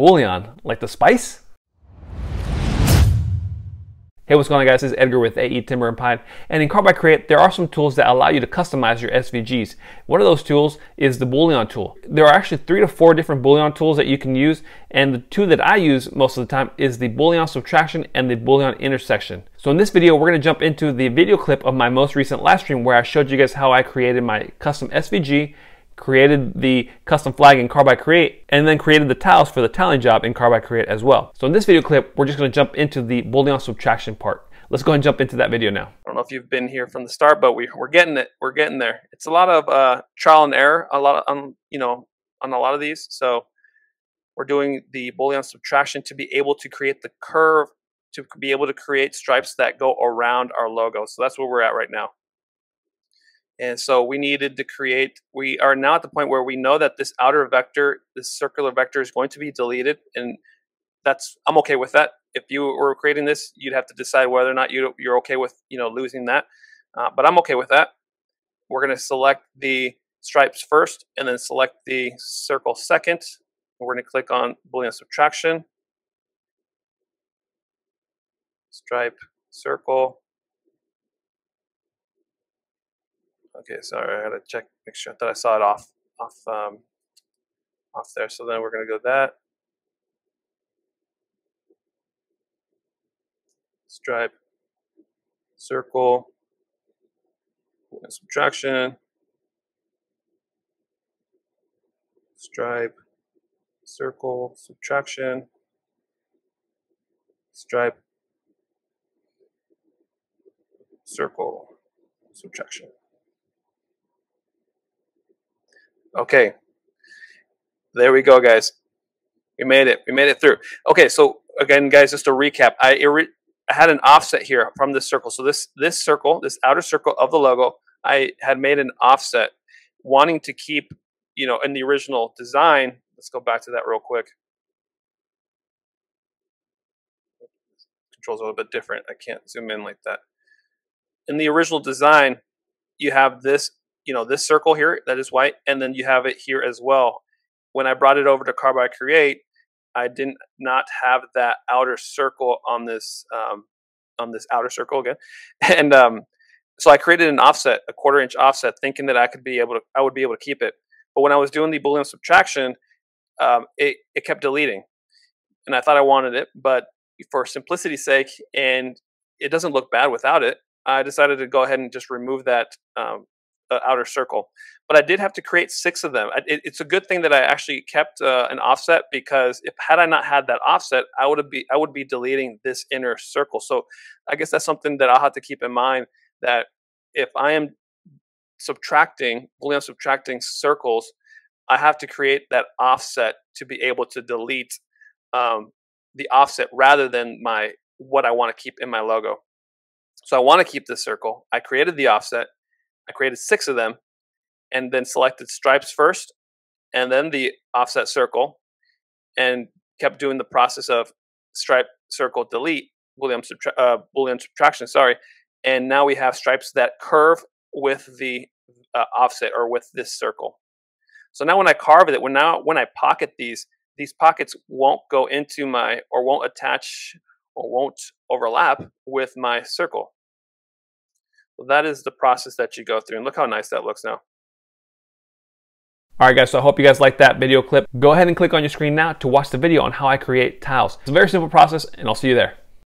Boolean, like the spice? Hey, what's going on guys? This is Edgar with AE Timber and Pine, and in Carbide Create there are some tools that allow you to customize your SVGs. One of those tools is the Boolean tool. There are actually 3 to 4 different Boolean tools that you can use, and the two that I use most of the time is the Boolean subtraction and the Boolean intersection. So in this video we're going to jump into the video clip of my most recent live stream where I showed you guys how I created my custom SVG, created the custom flag in Carbide Create, and then created the tiles for the tiling job in Carbide Create as well. So in this video clip, we're just gonna jump into the Boolean subtraction part. Let's go ahead and jump into that video now. I don't know if you've been here from the start, but we're getting it, we're getting there. It's a lot of trial and error, on a lot of these. So we're doing the Boolean subtraction to be able to create the curve, to be able to create stripes that go around our logo. So that's where we're at right now. And so we needed to create, we are now at the point where we know that this outer vector, this circular vector is going to be deleted, and that's, I'm okay with that. If you were creating this, you'd have to decide whether or not you're okay with, losing that, but I'm okay with that. We're gonna select the stripes first and then select the circle second. We're gonna click on Boolean subtraction, stripe, circle. Okay, sorry, I gotta check, make sure. I thought I saw it off there. So then we're gonna go that stripe, circle, and subtraction, stripe, circle, subtraction, stripe, circle, subtraction. Okay, there we go guys, we made it through. Okay, so again guys, just to recap, I had an offset here from this circle. So this circle, this outer circle of the logo, I had made an offset, wanting to keep, in the original design. Let's go back to that real quick. Controls a little bit different, I can't zoom in like that. In the original design, you have this this circle here that is white, and then you have it here as well. When I brought it over to Carbide Create, I did not have that outer circle on this outer circle again, and so I created an offset, a 1/4 inch offset, thinking that I would be able to keep it. But when I was doing the Boolean subtraction, it kept deleting, and I thought I wanted it, but for simplicity's sake, and it doesn't look bad without it, I decided to go ahead and just remove that. Outer circle, but I did have to create 6 of them. It's a good thing that I actually kept an offset, because if had I not had that offset, I would be deleting this inner circle. So I guess that's something that I'll have to keep in mind, that if I am Boolean subtracting circles, I have to create that offset to be able to delete the offset rather than what I want to keep in my logo. So I want to keep this circle. I created the offset. I created 6 of them, and then selected stripes first and then the offset circle, and kept doing the process of stripe, circle, delete, Boolean subtraction, sorry. And now we have stripes that curve with the offset, or with this circle. So now when I carve it, when I pocket these pockets won't go into my, or won't attach, or won't overlap with my circle. Well, that is the process that you go through, and look how nice that looks now. All right guys, so I hope you guys liked that video clip. Go ahead and click on your screen now to watch the video on how I create tiles. It's a very simple process, and I'll see you there.